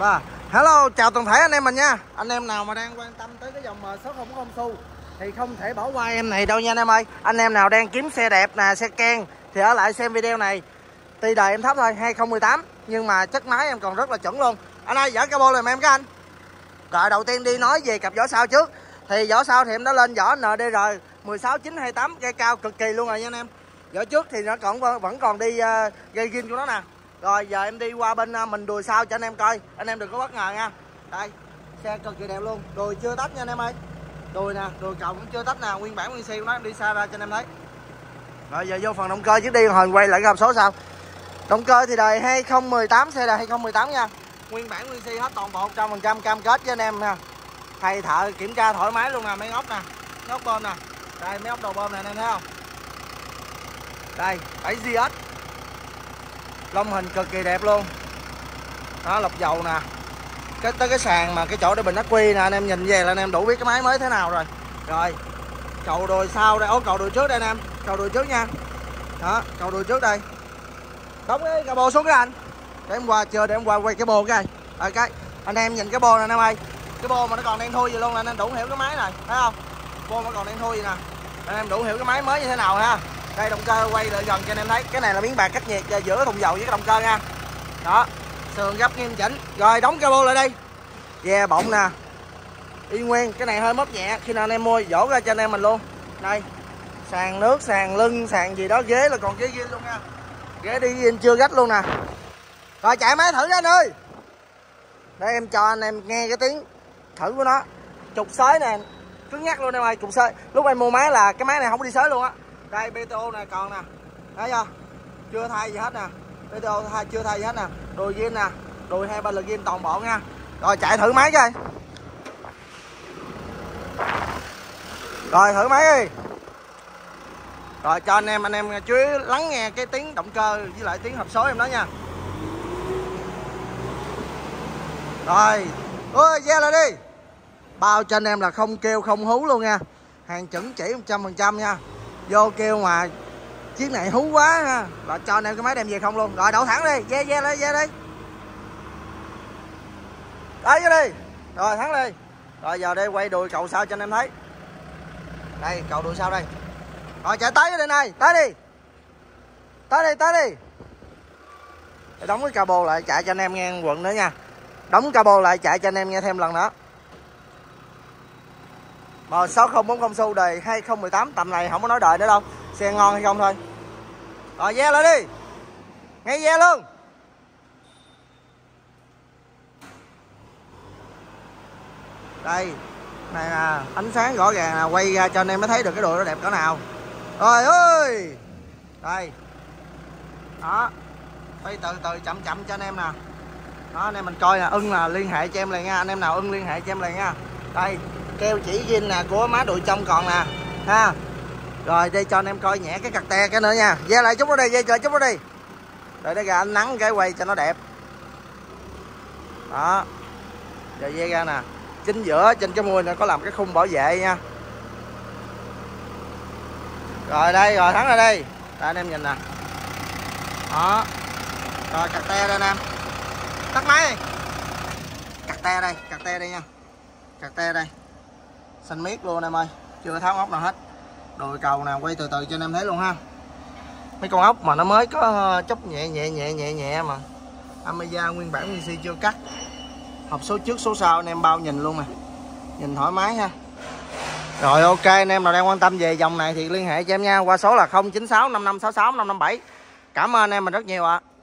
Và hello chào toàn thể anh em mình nha. Anh em nào mà đang quan tâm tới cái dòng M6040SU thì không thể bỏ qua em này đâu nha anh em ơi. Anh em nào đang kiếm xe đẹp nè, xe keng thì ở lại xem video này. Tuy đời em thấp thôi, 2018, nhưng mà chất máy em còn rất là chuẩn luôn. Anh ơi giở cabo lên em cái anh. Rồi đầu tiên đi nói về cặp vỏ sau trước. Thì vỏ sau thì em đã lên vỏ NDR 16928 gây cao cực kỳ luôn rồi nha anh em. Vỏ trước thì nó còn vẫn còn đi gây ghim của nó nè. Rồi giờ em đi qua bên mình đùi sau cho anh em coi. Anh em đừng có bất ngờ nha. Đây, xe cực kỳ đẹp luôn. Đùi chưa tách nha anh em ơi. Đùi nè, đùi cậu cũng chưa tách nè. Nguyên bản nguyên xe của nó, em đi xa ra cho anh em thấy. Rồi giờ vô phần động cơ chứ đi hồi quay lại cái hộp số sau. Động cơ thì đời 2018, xe đời 2018 nha. Nguyên bản nguyên xe hết toàn bộ 100% cam kết với anh em nha. Thầy thợ kiểm tra thoải mái luôn nè, máy ốc nè, máy ốc bơm nè. Đây máy ốc đầu bơm nè anh em thấy không? Đây, 7GS. Lông hình cực kỳ đẹp luôn. Đó, lọc dầu nè. Tới cái sàn mà cái chỗ để bình ắc quy nè, anh em nhìn về là anh em đủ biết cái máy mới thế nào rồi. Rồi. Cầu đùi sau đây, cầu đùi trước đây anh em, cầu đùi trước nha. Đó, cầu đùi trước đây. Đóng cái cabo xuống cái anh. Để em qua chờ, để em qua quay cái bô cái. Rồi cái anh em nhìn cái bô nè anh em ơi. Cái bô mà nó còn đen thui vậy luôn là anh em đủ hiểu cái máy này, thấy không? Bô mà còn đen thui vậy nè. Anh em đủ hiểu cái máy mới như thế nào ha. Đây động cơ quay lại gần cho anh em thấy. Cái này là miếng bạc cách nhiệt giữa thùng dầu với cái động cơ nha. Đó, sườn gấp nghiêm chỉnh. Rồi đóng cabo lại đi. Ve yeah, bọng nè. Y nguyên, cái này hơi mớp nhẹ. Khi nào anh em mua dỗ ra cho anh em mình luôn. Đây, sàn nước, sàn lưng, sàn gì đó. Ghế là còn ghế ghi luôn nha. Ghế đi ghi chưa rách luôn nè. Rồi chạy máy thử ra anh ơi. Để em cho anh em nghe cái tiếng thử của nó. Trục sới nè, cứng nhắc luôn em ơi. Trục sới, lúc em mua máy là cái máy này không có đi sới luôn á. Đây BTO này còn nè. Thấy chưa? Chưa thay gì hết nè. BTO thay chưa thay gì hết nè. Đùi ghim nè, đùi 2-3 lực ghim toàn bộ nha. Rồi chạy thử máy coi. Rồi thử máy đi. Rồi cho anh em chú ý lắng nghe cái tiếng động cơ với lại tiếng hộp số em đó nha. Rồi, ôi ve lại đi. Bao cho anh em là không kêu không hú luôn nha. Hàng chuẩn chỉ 100% nha. Vô kêu mà chiếc này hú quá ha là cho anh em cái máy đem về không luôn. Rồi đậu thẳng đi, ve ve lên ve đi. Đấy đi. Rồi thẳng đi. Rồi giờ đây quay đùi cầu sau cho anh em thấy. Đây cầu đùi sau đây. Rồi chạy tới đây này, tới đi. Tới đi, tới đi. Để đóng cái cabo lại chạy cho anh em nghe quận nữa nha. Đóng cabo lại chạy cho anh em nghe thêm lần nữa. M6040SU đời 2018, tầm này không có nói đời nữa đâu. Xe ngon hay không thôi. Rồi ve lên đi. Ngay ve luôn. Đây này nè, ánh sáng rõ ràng là quay ra cho anh em mới thấy được cái đùi nó đẹp cỡ nào. Rồi ơi. Đây. Đó. Quay từ từ chậm chậm cho anh em nè. Đó anh em mình coi nè, ưng là liên hệ cho em liền nha. Anh em nào ưng liên hệ cho em liền nha. Đây. Keo chỉ zin nè của má đùi trong còn nè ha. Rồi đây cho anh em coi nhẹ cái cặt te cái nữa nha. Ve lại chút nó đi, ve lại chút nó đi. Rồi để ra ánh nắng cái quay cho nó đẹp. Đó. Rồi ve ra nè. Chính giữa trên cái môi này có làm cái khung bảo vệ nha. Rồi đây, rồi thắng ra đây. Đây anh em nhìn nè. Đó. Rồi cặt te đây nè. Tắt máy. Cặt te đây nha. Cặt te đây. Xanh miết luôn em ơi, chưa tháo ốc nào hết. Đùi cầu nè, quay từ từ cho anh em thấy luôn ha. Mấy con ốc mà nó mới có chốc nhẹ mà. Amiga nguyên bản nguyên si chưa cắt. Hộp số trước số sau anh em bao nhìn luôn nè. Nhìn thoải mái ha. Rồi ok, anh em nào đang quan tâm về dòng này thì liên hệ cho em nha. Qua số là 0965566557. Cảm ơn anh em mình rất nhiều ạ.